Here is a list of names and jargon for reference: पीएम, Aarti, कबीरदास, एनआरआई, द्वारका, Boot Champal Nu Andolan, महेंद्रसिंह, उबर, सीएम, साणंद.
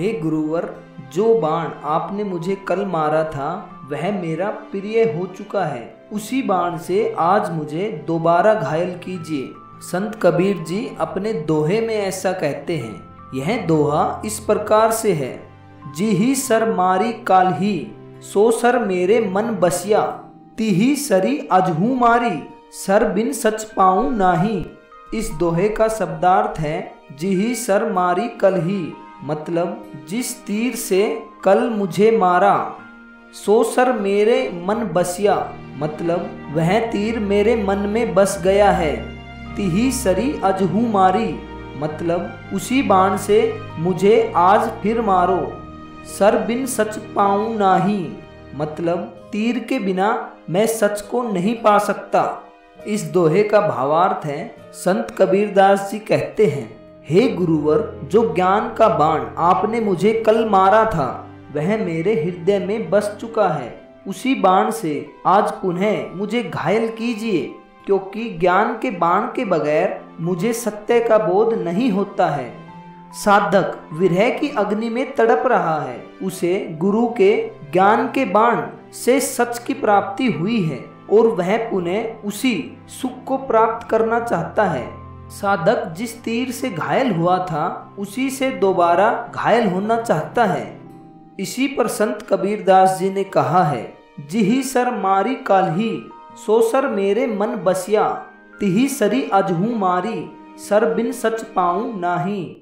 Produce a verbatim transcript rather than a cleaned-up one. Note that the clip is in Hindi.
हे गुरुवर, जो बाण आपने मुझे कल मारा था वह मेरा प्रिय हो चुका है, उसी बाण से आज मुझे दोबारा घायल कीजिए। संत कबीर जी अपने दोहे में ऐसा कहते हैं। यह दोहा इस प्रकार से है। जी ही सर मारी काल ही, सो सर मेरे मन बसिया, तिही सरी अजहू मारी, सर बिन सच पाऊं नाही। इस दोहे का शब्दार्थ है जी ही सर मारी कल ही, मतलब जिस तीर से कल मुझे मारा, सो सर मेरे मन बसिया, मतलब वह तीर मेरे मन में बस गया है। तिही सरी अजहू मारी, मतलब उसी बाण से मुझे आज फिर मारो। सर बिन सच पाऊं नाही, मतलब तीर के बिना मैं सच को नहीं पा सकता। इस दोहे का भावार्थ है, संत कबीरदास जी कहते हैं, हे गुरुवर, जो ज्ञान का बाण आपने मुझे कल मारा था वह मेरे हृदय में बस चुका है, उसी बाण से आज पुनः मुझे घायल कीजिए, क्योंकि ज्ञान के बाण के बगैर मुझे सत्य का बोध नहीं होता है। साधक विरह की अग्नि में तड़प रहा है, उसे गुरु के ज्ञान के बाण से सच की प्राप्ति हुई है और वह पुनः उसी सुख को प्राप्त करना चाहता है। साधक जिस तीर से घायल हुआ था उसी से दोबारा घायल होना चाहता है। इसी पर संत कबीरदास जी ने कहा है, जिही सर मारी काल्हि, सो सर मेरे मन बसिया, तिही सरी अजहू मारी, सर बिन सच पाऊं नाही।